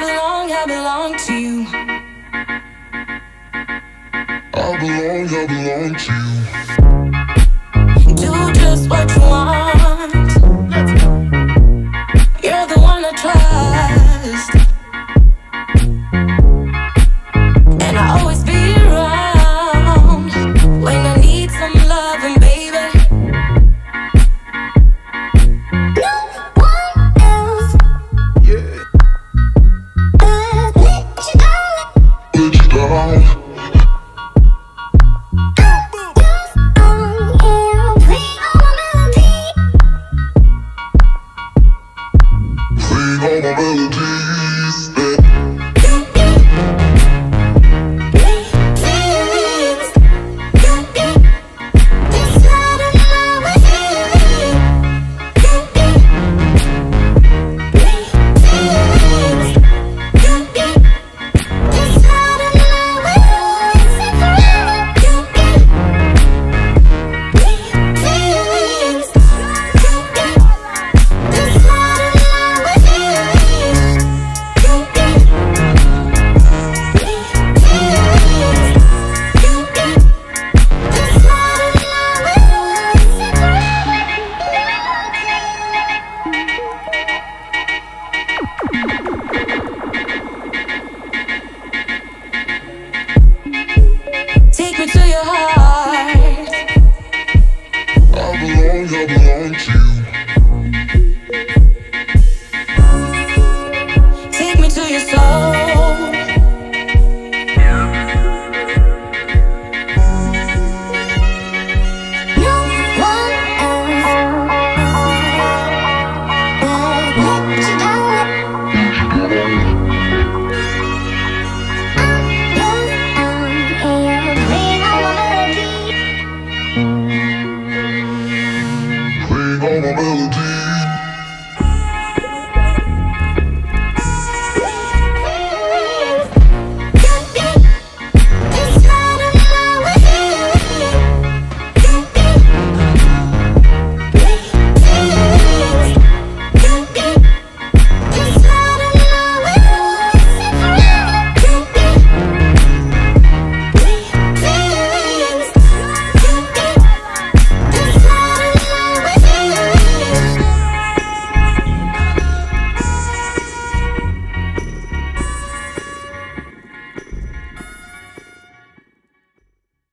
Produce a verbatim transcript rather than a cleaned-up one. belong, I belong to you. I belong, I belong to you. Do just what you want. Let's go. You're the one I trust. Melody.